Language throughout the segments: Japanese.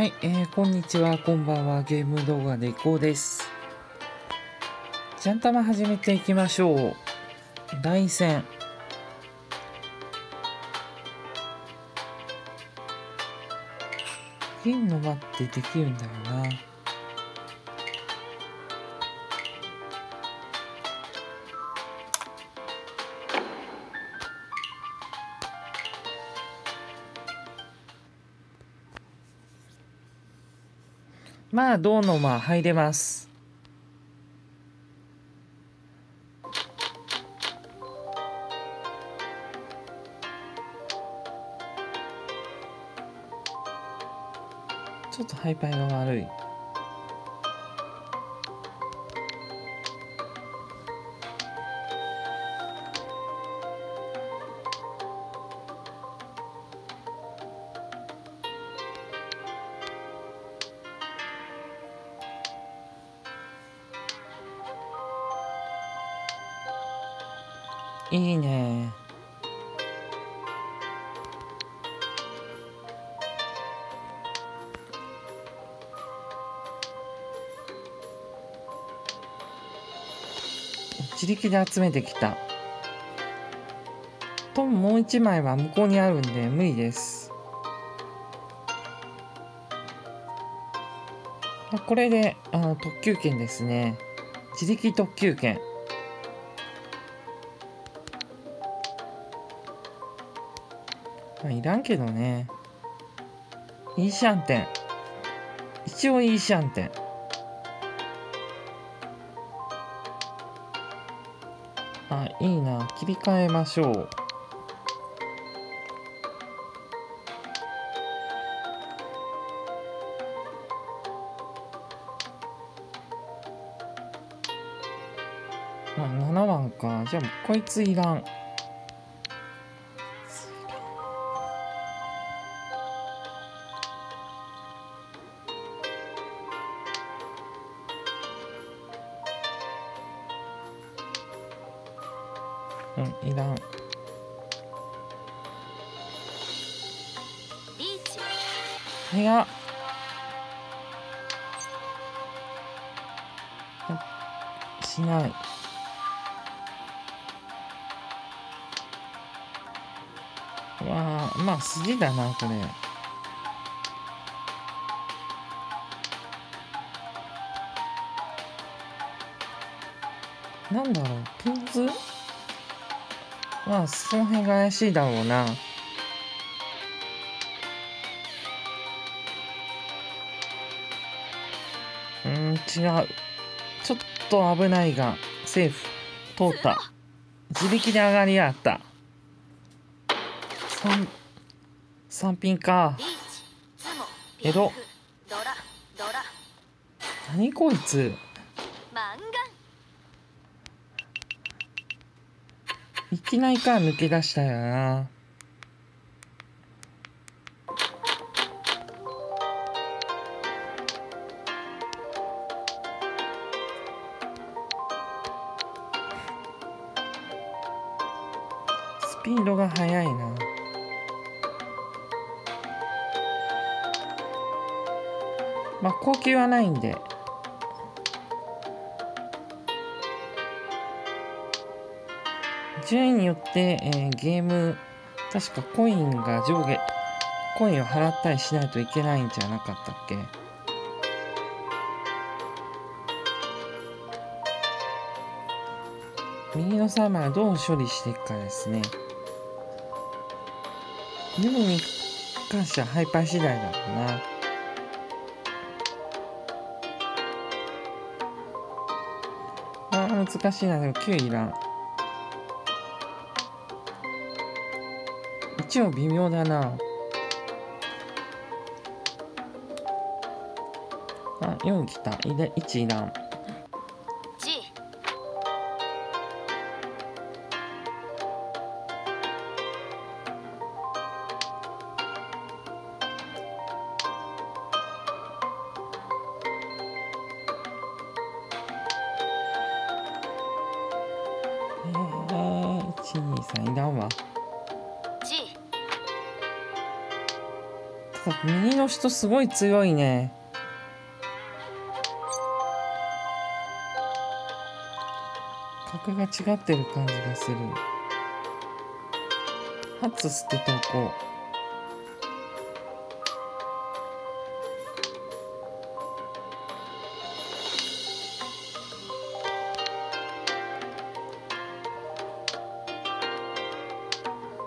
はい、こんにちは、こんばんは。ゲーム動画でこうです。ジャンタマ始めていきましょう。大戦。銀の輪ってできるんだよな。まあ銅の間入れます。ちょっとハイパイが悪い。いいね。自力で集めてきた。ともう一枚は向こうにあるんで無理です。これで特急券ですね。自力特急券。いらんけどね。イーシャンテン。一応イーシャンテン。あ、いいな。切り替えましょう。あ、7番か。じゃあこいついらん。いらん。早っ。しない。わあ、まあ筋だなこれ。なんだろう、ピンズ？まあその辺が怪しいだろうな。違う。ちょっと危ないがセーフ。通った。自力で上がりやがった。三品か。エロ。何こいつ。いきなりから抜け出したよな。スピードが速いな。まあ高級はないんで。順位によって、ゲーム確かコインが上下、コインを払ったりしないといけないんじゃなかったっけ。右の3枚をどう処理していくかですね。でもに関してはハイパー次第だろうな。あー難しいな。でも9いらん。一応微妙だなあ。4来た。1いらん。123いらんわ。右の人すごい強いね。格が違ってる感じがする。初捨てとこう。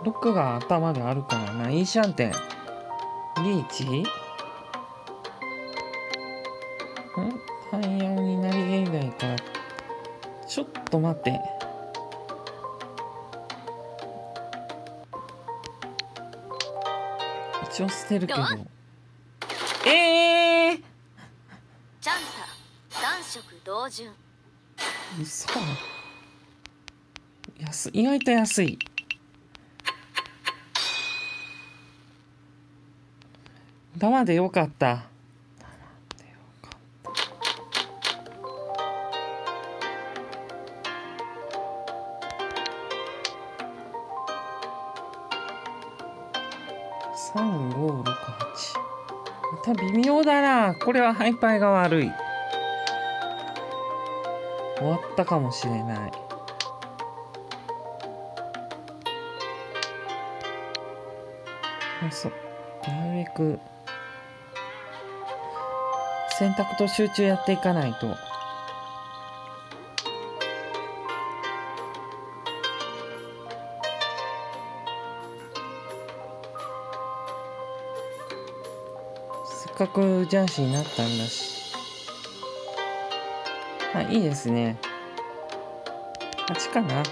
6が頭であるからな。イーシャンテンリーチん汎用になりえないから、ちょっと待って。一応捨てるけど。ジャンタ男色同順。嘘。意外と安い。生でよかった。356、8。また微妙だな。これはハイパイが悪い。終わったかもしれない。なるべく。選択と集中やっていかないと。せっかくジャンシーになったんだし。あ、いいですね。8かな。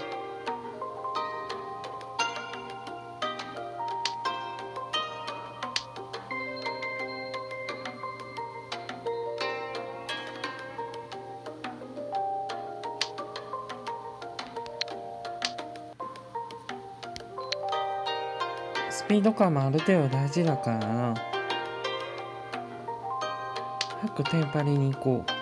スピード感もある程度大事だからな。早くテンパりに行こう。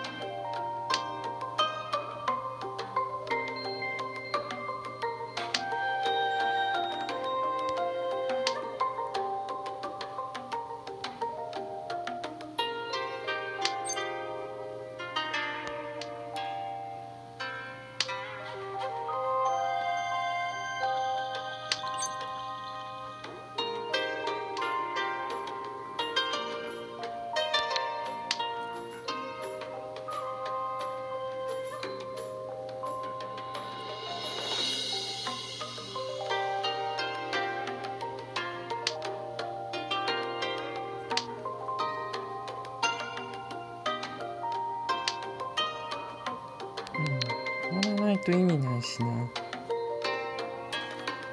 と意味ないしな。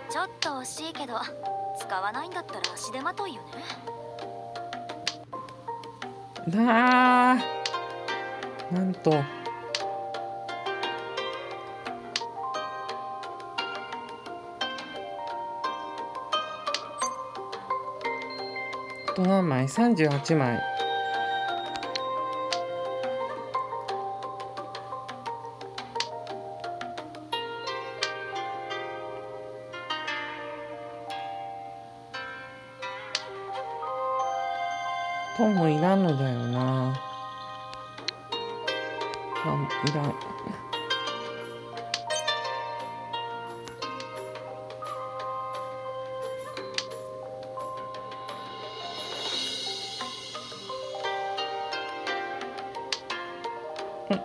ちょっと惜しいけど使わないんだったら足手まといよね。なんとあと何枚 ?38 枚。トンもいらんのだよな。あ、いらん。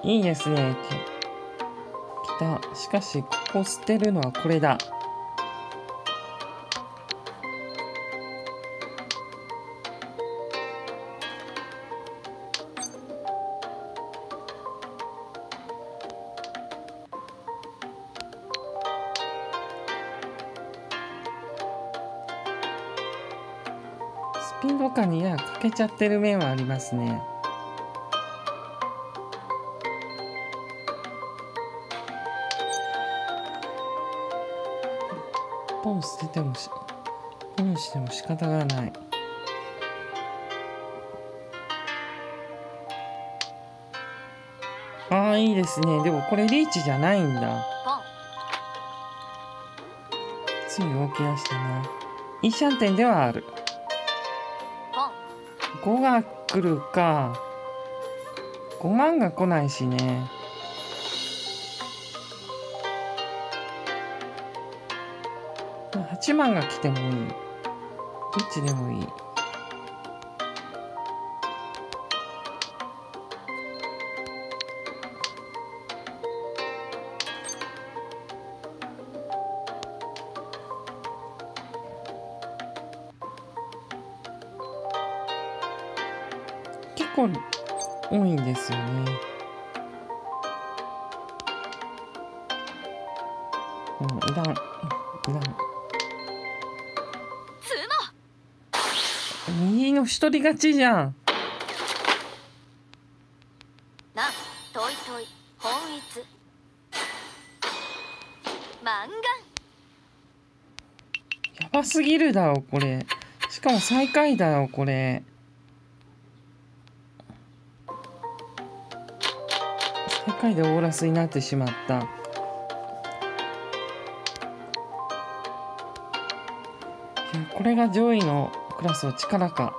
いいですね。来た。しかし、ここ捨てるのはこれだ。スピード感にや欠けちゃってる面はありますね。ポン捨ててもポンしても仕方がない。いいですね。でもこれリーチじゃないんだ。つい動き出したな。イーシャンテンではある。5が来るか。5万が来ないしね。8万が来てもいい。どっちでもいい。結構多いんですよね。いらん、いらん。右の一人勝ちじゃん。な、トイトイ、本一。マンガン。やばすぎるだろこれ。しかも最下位だよこれ。最下位でオーラスになってしまった。これが上位の。クラスを力か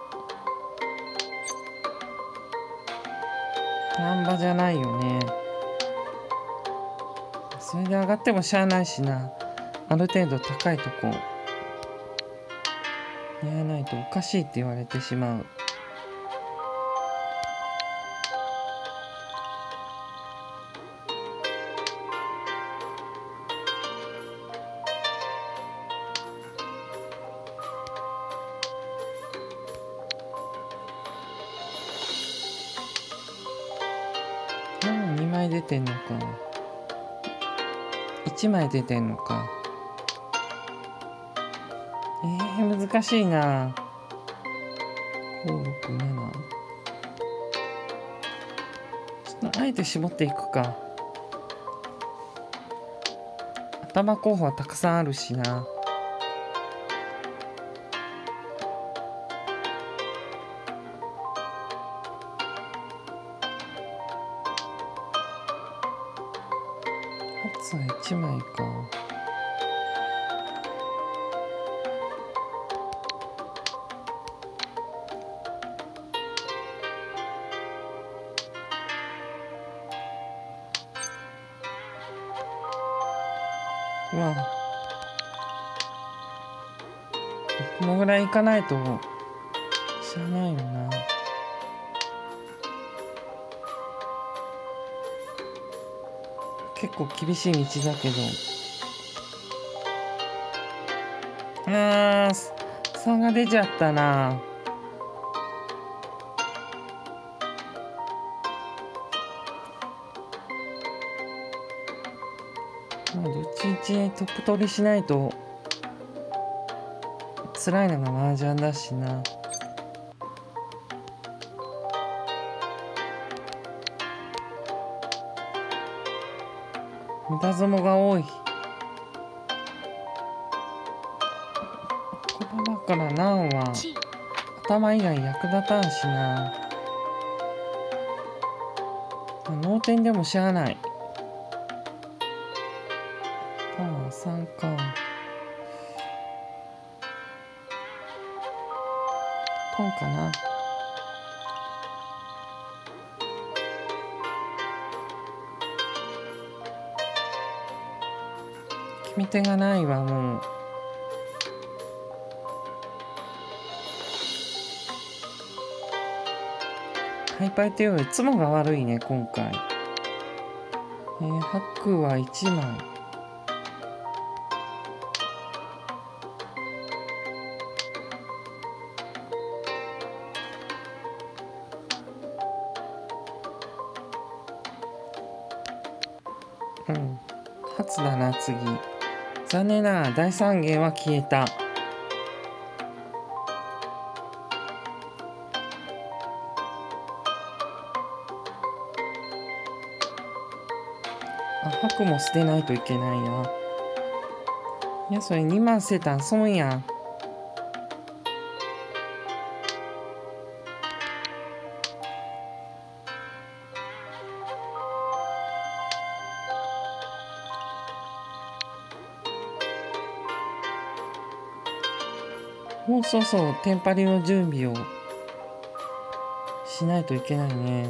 難波じゃないよね。それで上がってもしゃあないしな。ある程度高いとこ狙えないとおかしいって言われてしまう。出てんのか1枚出てんのか。難しいな。567ちょっとあえて絞っていくか。頭候補はたくさんあるしな。1枚か。うわあ、このぐらいいかないと知らないよな。結構厳しい道だけど、あー差が出ちゃったな。まあどっちみちトップ取りしないと辛いのが麻雀だしな。無駄相撲が多い。ここだから難は頭以外役立たんしな。脳天でもしゃあない。ああ3か。トンかな。決め手がないわ。もうハイパイっていうよりツモが悪いね今回。白は1枚。うん初だな次。残念な第3弦は消えた。あ、白も捨てないといけないな。いやそれ2万捨てたん損やん。もうそうそうテンパリの準備をしないといけないね。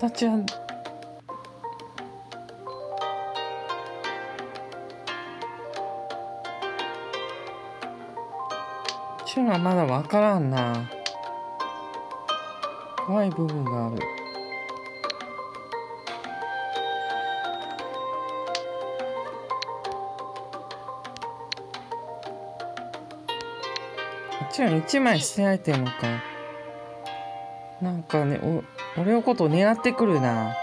形はちゅうのはまだわからんな。怖い部分がある。あっちは一枚捨てられてんのか。なんかね、俺のことを狙ってくるな。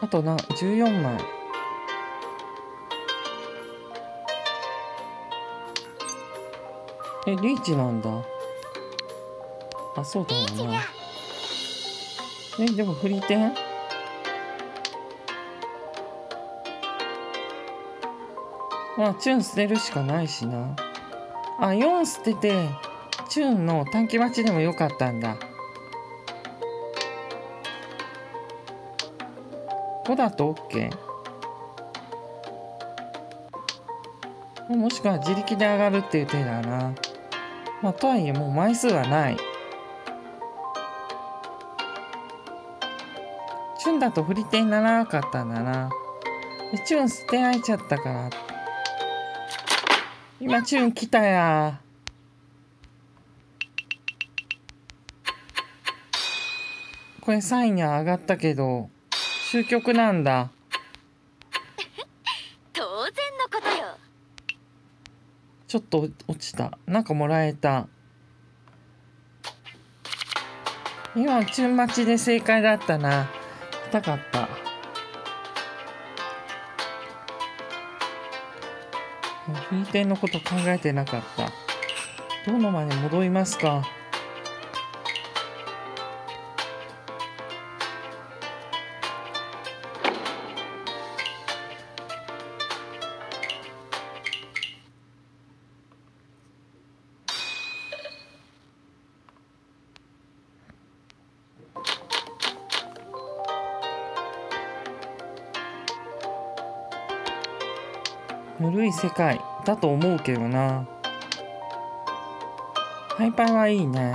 あとな、14枚。え、リーチなんだ。あ、そうだよな。え、でもフリーテン？まあ、チューン捨てるしかないしな。あ、4捨てて、チューンの短期待ちでもよかったんだ。5だと OK。もしくは自力で上がるっていう手だな。まあ、とはいえもう枚数はない。チュンだと振り手にならなかったんだな。でチュン捨てられちゃったから。今チュン来たや。これ3位には上がったけど終局なんだ。当然のことよ。ちょっと落ちた。なんかもらえた。今チュン待ちで正解だったな。痛かった。フリーテンのこと考えてなかった。どのまで戻りますか。ぬるい世界だと思うけどな。ハイパイはいいね。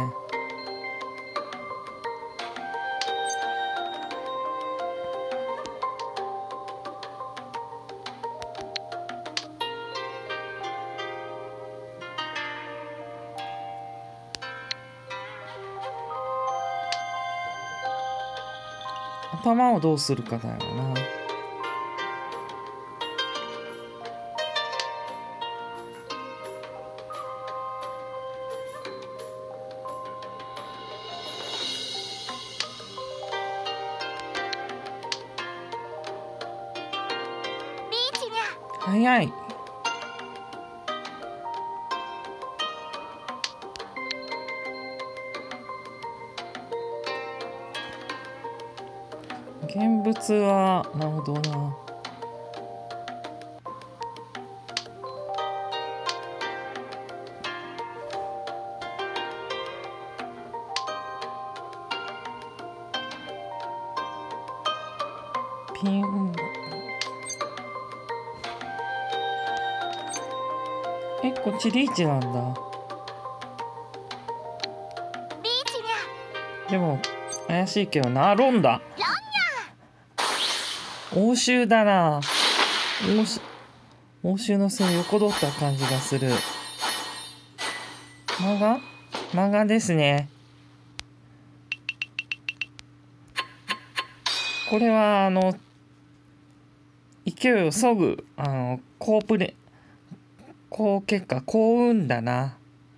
頭をどうするかだよな。早い。現物はなるほどな。ピン。え、こっちリーチなんだ。でも怪しいけどな。ロンだ。応酬だな。応酬の末横取った感じがする。間がですね。これは勢いをそぐ好プレー。好結果、幸運だな。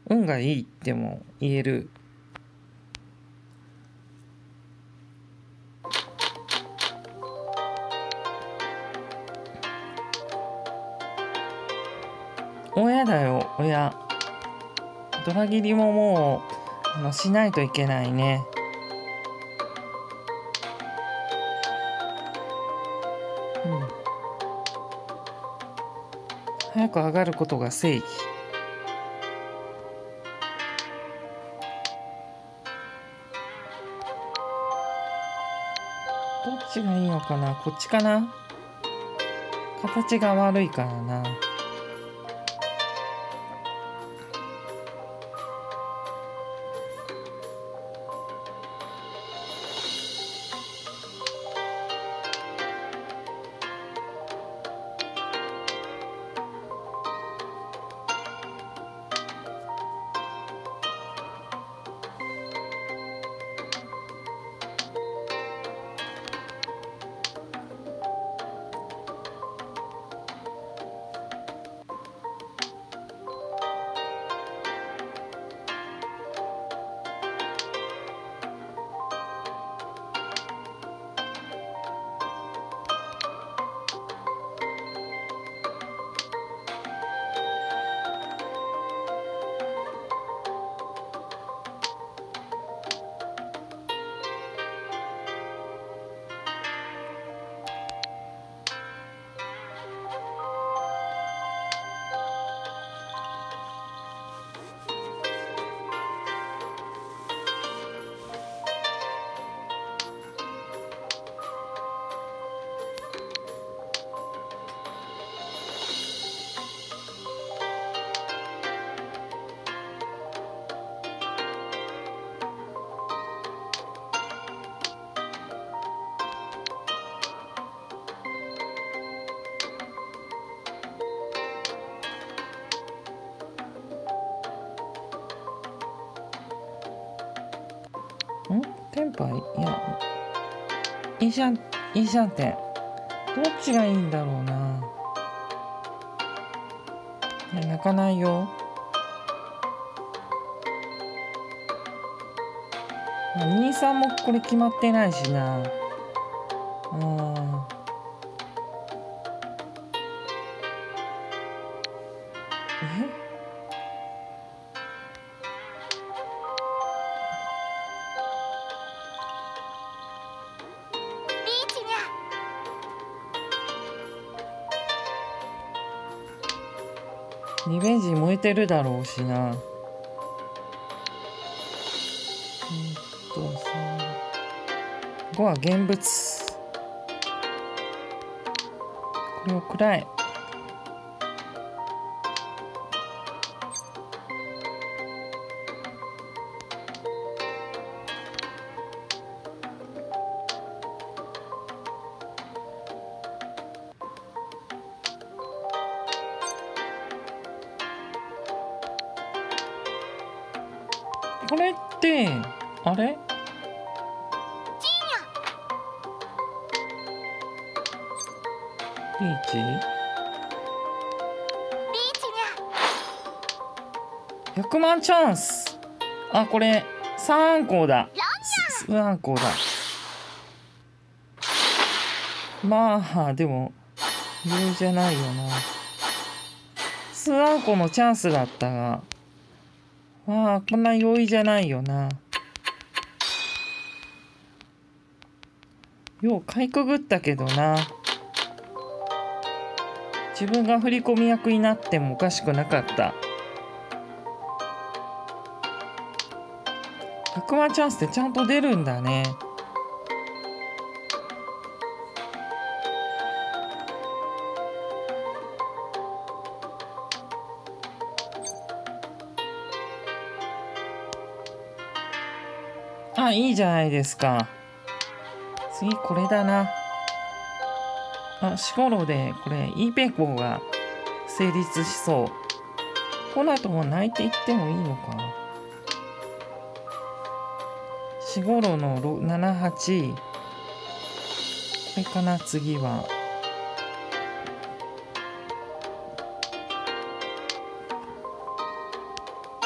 運がいいっても言える。親だよ、親。ドラ切りももうしないといけないね。早く上がることが正義。どっちがいいのかな、こっちかな。形が悪いからな。テンパイ、いや、イーシャンテン、どっちがいいんだろうな。いや、泣かないよ。兄さんもこれ決まってないしな。リベンジ燃えてるだろうしな。5は現物。これを暗い。これってあれ？リーチ？100万チャンス。あ、これ3個だ。3個だ。まあでも余裕じゃないよな。3個のチャンスだったが。まあこんな容易じゃないよな。ようかいくぐったけどな。自分が振り込み役になってもおかしくなかった。100万チャンスってちゃんと出るんだね。あ、いいじゃないですか。次これだな。あ、しごろでこれイーペコが成立しそう。この後も泣いていってもいいのかな。しごろの78、これかな。次は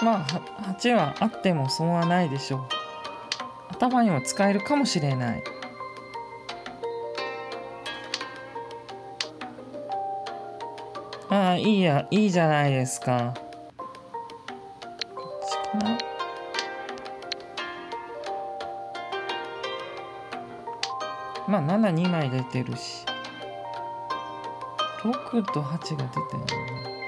まあ8はあっても損はないでしょう。頭にも使えるかもしれない。ああ、いいや、いいじゃないですか。こっちかな。まあ7、2枚出てるし、6と8が出てるな。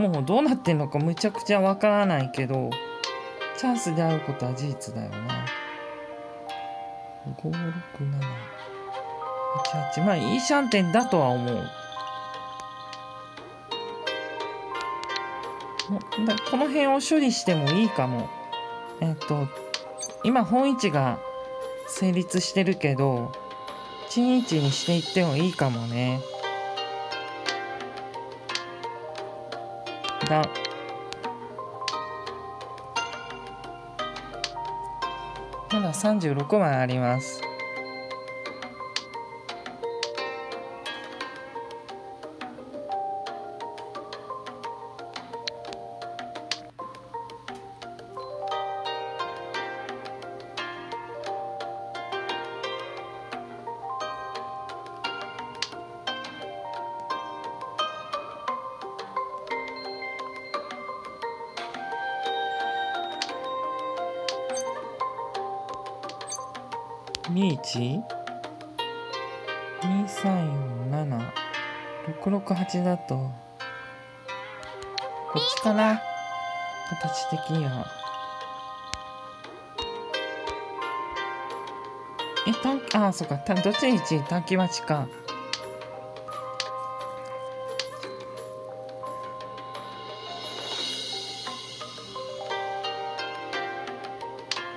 もうどうなってんのかむちゃくちゃわからないけど、チャンスで会うことは事実だよな。56788、まあいいシャンテンだとは思う。この辺を処理してもいいかも。今本市が成立してるけど、鎮一にしていってもいいかもね。だ。まだ36枚あります。2347668だとこっちかな、形的には。ああ、そうか、どっちに1短期待ちか。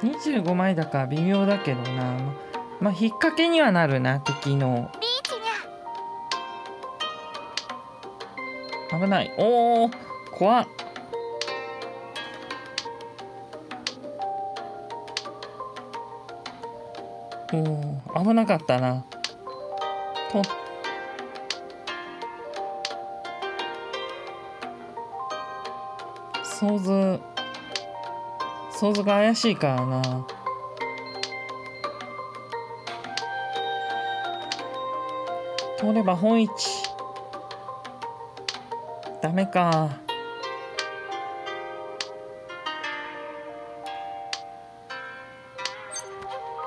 25枚だから微妙だけどな。まあ引っ掛けにはなるな、敵の。危ない。おお、怖っ。おお、危なかったな。と。想像が怪しいからな。通れば本一。ダメか。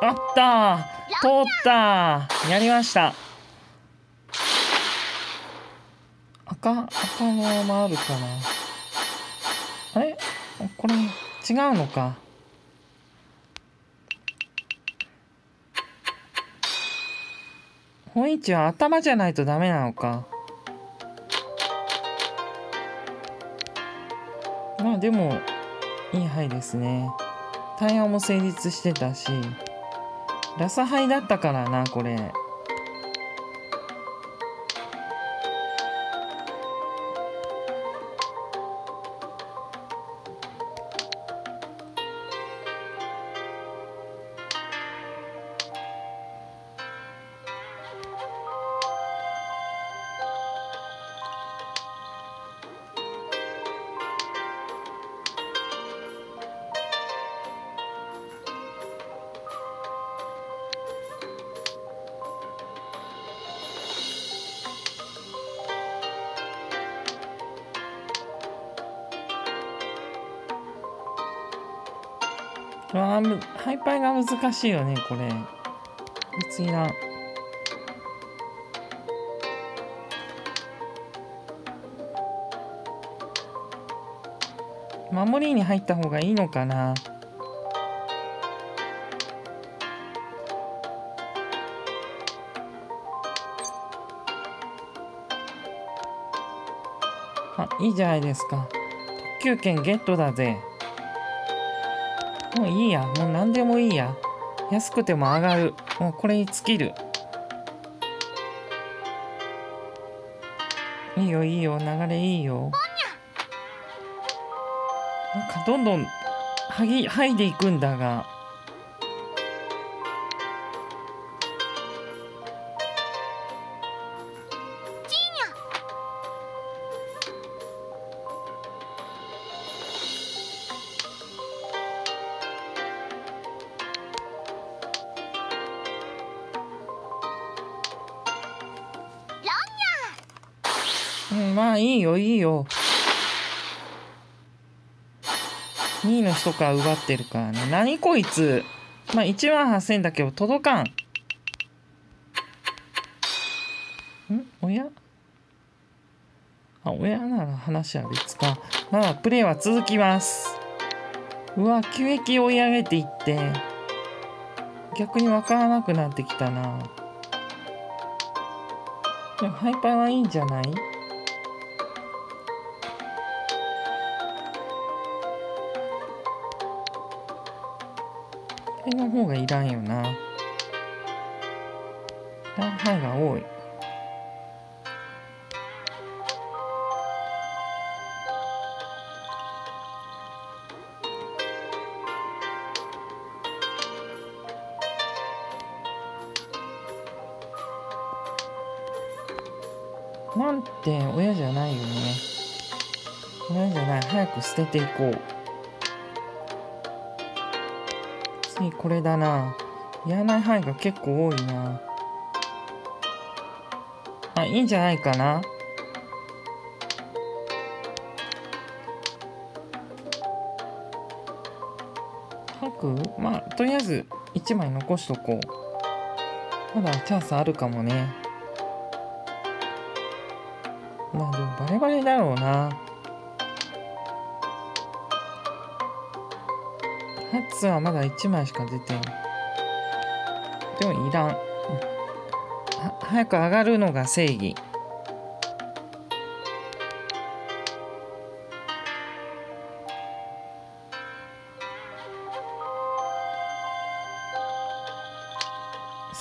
あったー、通ったー、やりました。赤のままあるかな。あれ、これ違うのか。本一は頭じゃないとダメなのか。まあでもいい牌ですね。対案も成立してたし、ラサ牌だったからな、これ。ハイパイが難しいよね、これ。別にな。守りに入った方がいいのかな。あ、いいじゃないですか。特急券ゲットだぜ。もういいや、もう何でもいいや。安くても上がる。もうこれに尽きる。いいよ、いいよ、流れいいよ。なんかどんどん剥いでいくんだが。まあいいよ、いいよ。2位の人から奪ってるからね。何こいつ。まあ18000だけど届かん。おや、親なら話は別か。まあ、プレイは続きます。うわ、急激追い上げていって、逆にわからなくなってきたな。でも、ハイパーはいいんじゃない？これの方がいらんよな。ランハイが多い。なんて親じゃないよね。親じゃない。早く捨てていこう。次これだな。やらない範囲が結構多いな。あ、いいんじゃないかな。吐く？まあとりあえず1枚残しとこう。まだチャンスあるかもね。まあでもバレバレだろうな。ハツはまだ1枚しか出てない。でもいらん。早く上がるのが正義。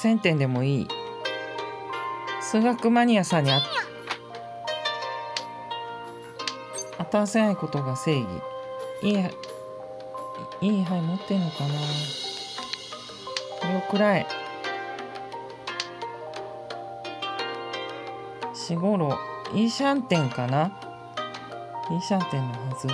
1000点でもいい。数学マニアさんに当たらせないことが正義。いい牌持ってんのかな。これをくらえ。しごろいいシャンテンかな。いいシャンテンのはず。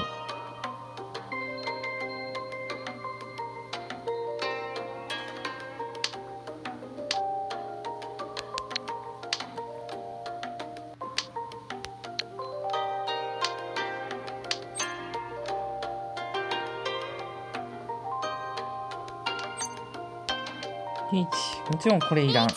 リーチ、もちろんこれいらん。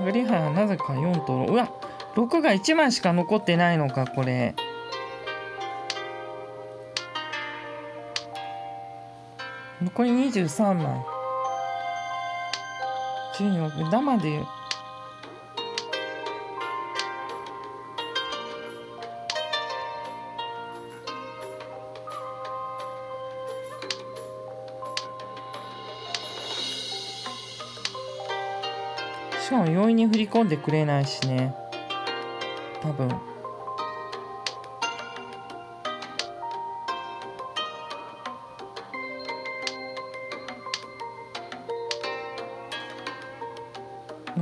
上がり牌はなぜか4と6。うわ、6が1枚しか残ってないのか、これ。残り23枚。14、ダマで。しかも容易に振り込んでくれないしね、多分。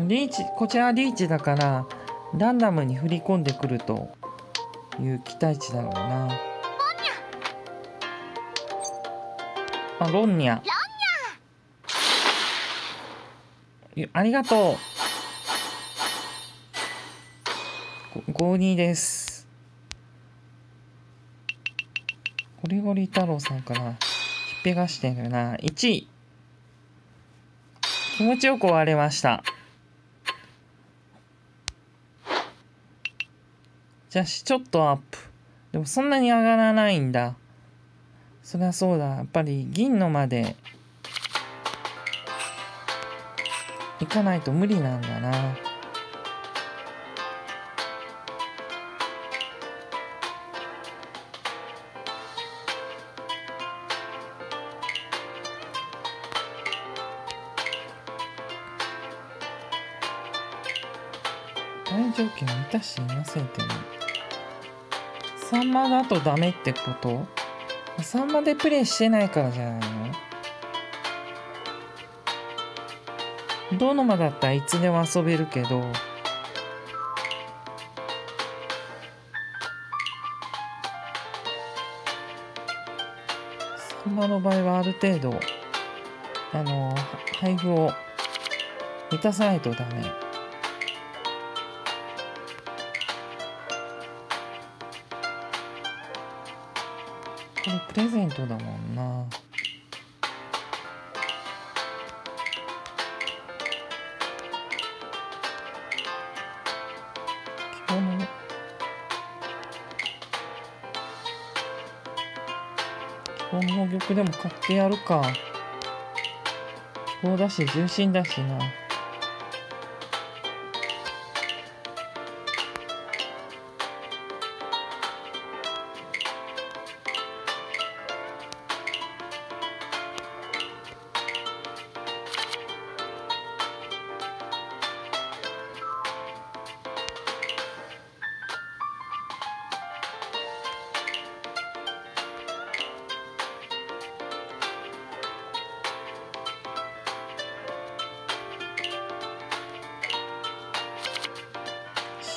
リーチ、こちらはリーチだからランダムに振り込んでくるという期待値だろうな。あ、ロンニャ。ありがとう。52です。ゴリゴリ太郎さんかな。ひっぺがしてるな。1位。気持ちよく終われました。じゃあ、ちょっとアップ。でもそんなに上がらないんだ。そりゃそうだ。やっぱり銀のまで行かないと無理なんだな。条件満たしていませんってね。サンマだとダメってこと？サンマでプレイしてないからじゃないの？ドノマだったらいつでも遊べるけど、サンマの場合はある程度配布を満たさないとダメ。これプレゼントだもんな。こんな玉でも買ってやるか。気候だし重心だしな。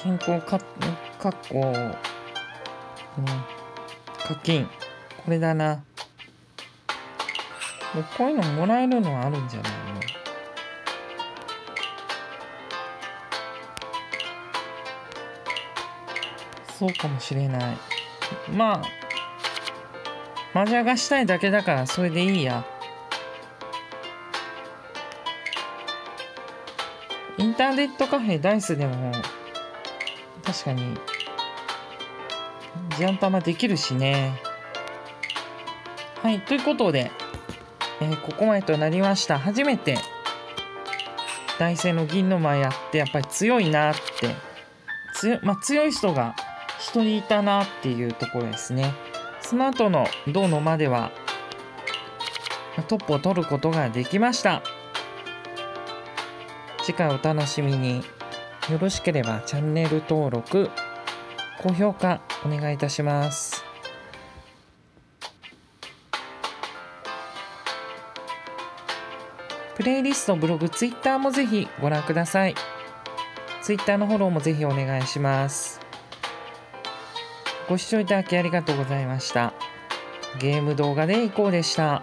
銀行かっこ、課金。これだな。もうこういうのもらえるのはあるんじゃないの。そうかもしれない。まあ、マジャがしたいだけだからそれでいいや。インターネットカフェダイスでも確かにジャン玉できるしね。はい、ということで、ここまでとなりました。初めてダイセーの銀の間やってやっぱり強いなって、強い人が1人いたなっていうところですね。その後の銅の間ではトップを取ることができました。次回お楽しみに。よろしければチャンネル登録、高評価お願いいたします。プレイリスト、ブログ、ツイッターもぜひご覧ください。ツイッターのフォローもぜひお願いします。ご視聴いただきありがとうございました。ゲーム動画でいこうでした。